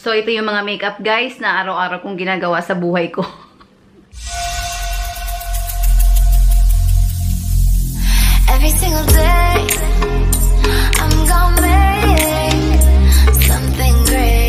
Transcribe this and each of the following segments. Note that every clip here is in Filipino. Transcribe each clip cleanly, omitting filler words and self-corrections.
So, ito yung mga makeup guys na araw-araw kong ginagawa sa buhay ko. Every single day, I'm gonna make something great.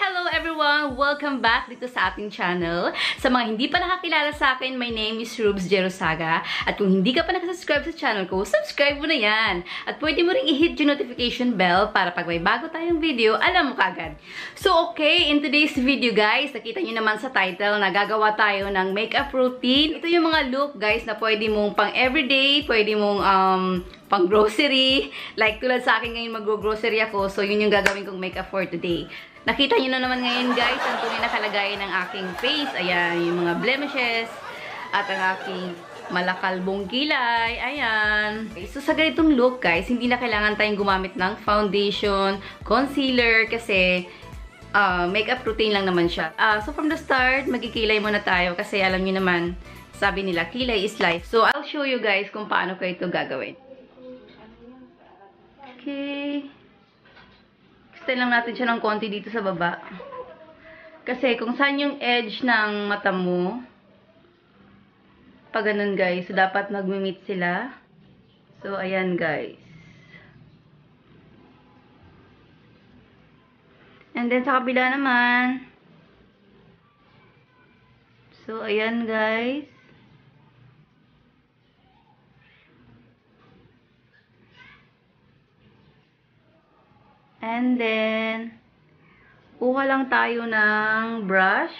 Hello everyone! Welcome back dito sa ating channel. Sa mga hindi pa nakakilala sa akin, my name is Rubes Jerosaga. At kung hindi ka pa nakasubscribe sa channel ko, subscribe mo na yan. At pwede mo rin i-hit yung notification bell para pag may bago tayong video, alam mo kagad. So okay, in today's video guys, nakita nyo naman sa title na gagawa tayo ng makeup routine. Ito yung mga look guys na pwede mong pang everyday, pwede mong pang grocery. Like tulad sa akin ngayon mag-grocery ako, so yun yung gagawin kong makeup for today. Nakita nyo na naman ngayon guys ang tunay na kalagayan ng aking face. Ayan, yung mga blemishes at ang aking malakalbong kilay. Ayan. Okay, so sa ganitong look guys, hindi na kailangan tayong gumamit ng foundation, concealer kasi makeup routine lang naman siya. So from the start, magkikilay muna tayo kasi alam nyo naman, sabi nila, kilay is life. So I'll show you guys kung paano ko ito gagawin. Okay. Style lang natin siya ng konti dito sa baba. Kasi kung saan yung edge ng mata mo, pag ganun guys, so dapat mag-meet sila. So, ayan guys. And then, sa kabila naman. So, ayan guys. And then, kuha lang tayo ng brush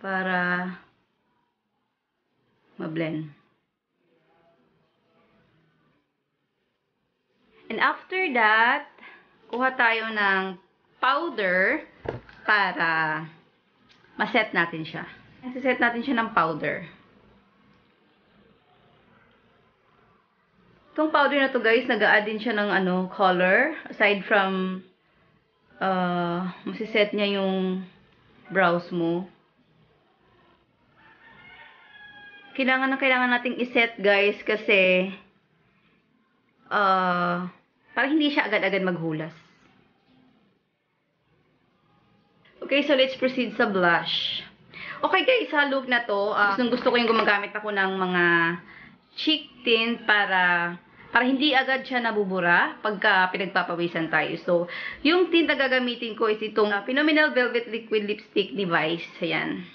para ma-blend. And after that, kuha tayo ng powder para ma-set natin siya. Set natin siya ng powder. Itong powder na to guys, nag-a-add din siya ng color. Aside from, masiset niya yung brows mo. Kailangan nating iset guys kasi para hindi siya agad-agad maghulas. Okay, so let's proceed sa blush. Okay guys, sa look na to, gusto ko yung gumagamit ako ng mga cheek tint para hindi agad siya nabubura pagka pinagpapawisan tayo. So, yung tint na gagamitin ko is itong Phenomenal Velvet Liquid Lipstick device. Ayan.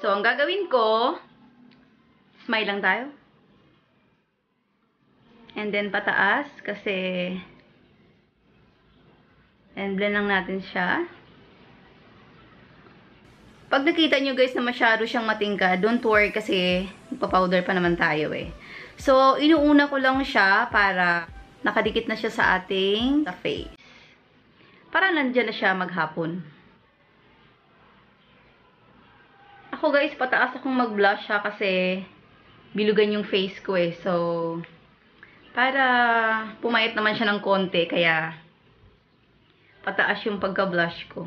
So, ang gagawin ko, smile lang tayo. And then, pataas kasi and blend lang natin siya. Pag nakita nyo guys na masyado siyang matingka, don't worry kasi magpa-powder pa naman tayo eh. So, inuuna ko lang siya para nakadikit na siya sa ating face. Para nandyan na siya maghapon. Ako guys, pataas akong mag-blush siya kasi bilugan yung face ko eh. So, para pumayat naman siya ng konti kaya pataas yung pagka-blush ko.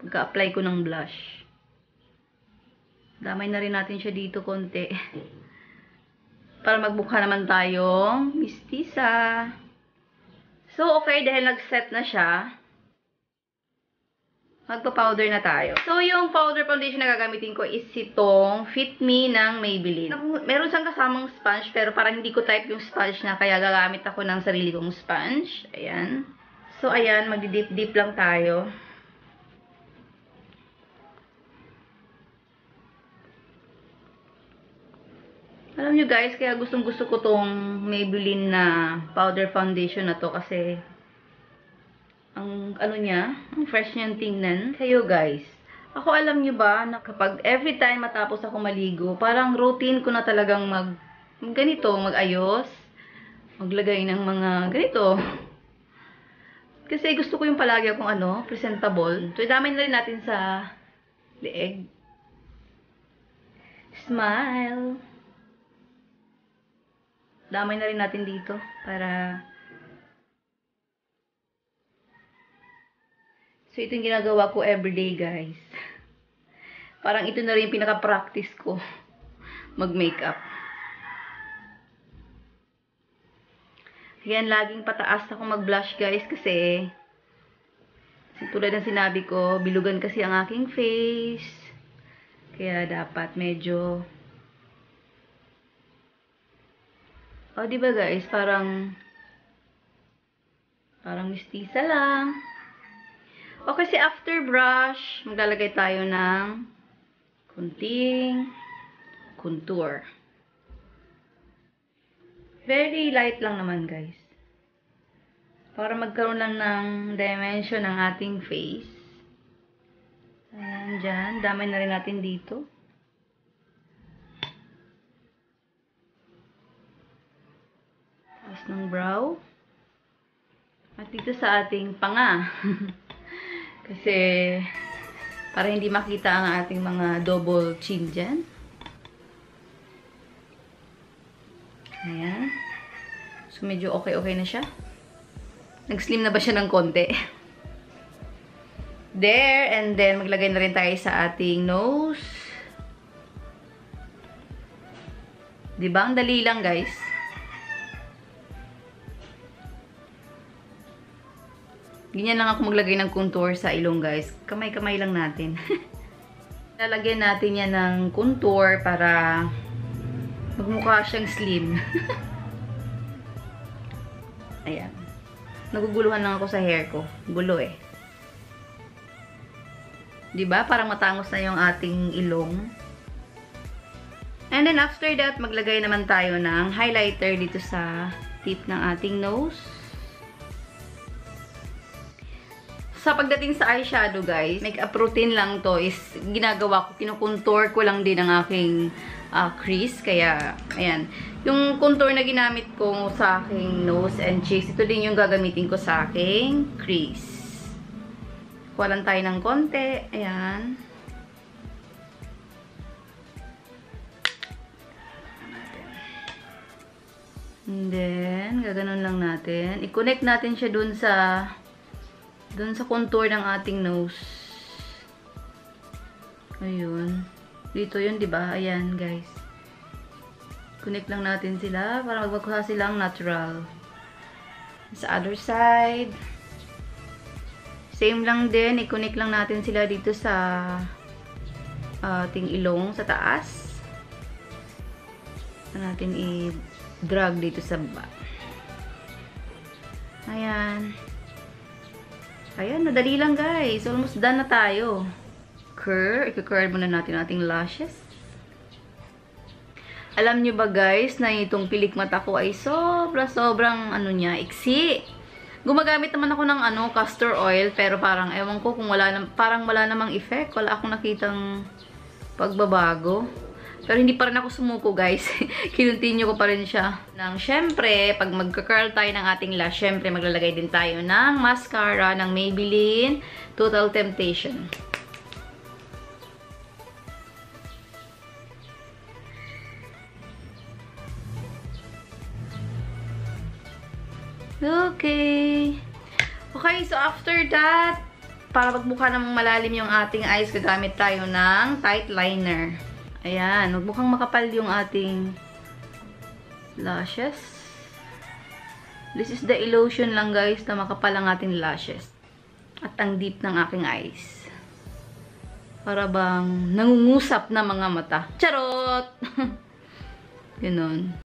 Pagka-apply ko ng blush. Damay na rin natin siya dito konti. Para magbukha naman tayong mistisa. So, okay. Dahil nag-set na siya, magpa-powder na tayo. So, yung powder foundation na gagamitin ko is itong Fit Me ng Maybelline. Meron siyang kasamang sponge, pero parang hindi ko type yung sponge na, kaya gagamit ako ng sarili kong sponge. Ayan. So, ayan. Magdi-dip-dip lang tayo. Alam nyo guys, kaya gustong-gusto ko tong Maybelline na powder foundation na to kasi ang ang fresh niyang tingnan. Kayo guys, ako alam nyo ba na kapag every time matapos ako maligo, parang routine ko na talagang mag-ayos, maglagay ng mga ganito. Kasi gusto ko yung palagi akong presentable. So, idamay na rin natin sa leeg. Smile! Damay na rin natin dito para... So, ito yung ginagawa ko everyday, guys. Parang ito na rin yung pinaka-practice ko mag-makeup. Again, laging pataas ako mag-blush guys kasi tulad ng sinabi ko, bilugan kasi ang aking face. Kaya dapat medyo diba guys, parang mistisa lang. O kasi after brush, maglalagay tayo ng kunting contour. Very light lang naman guys. Para magkaroon lang ng dimension ng ating face. Ayan, dyan. Dami na rin natin dito. Tapos ng brow. At dito sa ating panga. Kasi, para hindi makita ang ating mga double chin dyan. Ayan. So, medyo okay-okay na siya. Nag-slim na ba siya ng konti? There, and then maglagay na rin tayo sa ating nose. Diba? Ang dali lang, guys. Ganyan lang ako maglagay ng contour sa ilong, guys. Kamay-kamay lang natin. Lalagyan natin yan ng contour para magmukha siyang slim. Ayan. Naguguluhan lang ako sa hair ko. Gulo eh. Diba? Parang matangos na yung ating ilong. And then after that, maglagay naman tayo ng highlighter dito sa tip ng ating nose. Sa pagdating sa eyeshadow guys, makeup routine lang to is ginagawa ko, kinukontour ko lang din ang aking crease. Kaya, ayan. Yung contour na ginamit ko sa aking nose and cheeks, ito din yung gagamitin ko sa aking crease. Walang tayo ng konti. Ayan. And then, gaganon lang natin. I-connect natin siya dun sa contour ng ating nose. Ayun. Dito yun, diba? Ayan, guys. Connect lang natin sila para magbakuha silang natural. Sa other side, same lang din, i-connect lang natin sila dito sa ating ilong sa taas. Saan natin i-drag dito sa baba. Ayan. Ayan, nadali lang guys. Almost done na tayo. Curl, i-curl muna natin ating lashes. Alam nyo ba guys na itong pilik mata ko ay sobrang ano niya, iksi. Gumagamit naman ako ng castor oil, pero parang ewan ko kung wala namang effect. Wala akong nakitang pagbabago. Pero hindi pa rin ako sumuko, guys. Kinontinue ko pa rin siya. Siyempre, pag magka-curl tayo ng ating lash, siyempre maglalagay din tayo ng mascara ng Maybelline Total Temptation. Okay. Okay, so after that, para magmukha namang malalim yung ating eyes, gagamit tayo ng tight liner. Ayan, magmukhang makapal yung ating lashes. This is the illusion lang guys na makapal ang ating lashes. At ang deep ng aking eyes. Para bang nangungusap na mga mata. Charot! Ganun.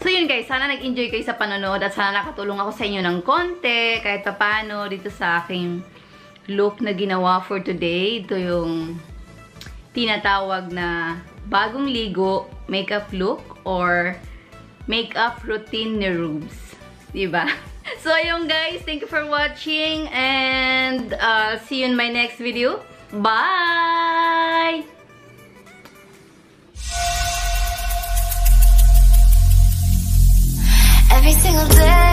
So yun guys, sana nag-enjoy kayo sa panonood at sana nakatulong ako sa inyo ng konti kahit paano dito sa aking look na ginawa for today. Ito yung tinatawag na bagong ligo makeup look or makeup routine ni Rubes. Diba? So yun guys, thank you for watching and I'll see you in my next video. Bye! Every single day.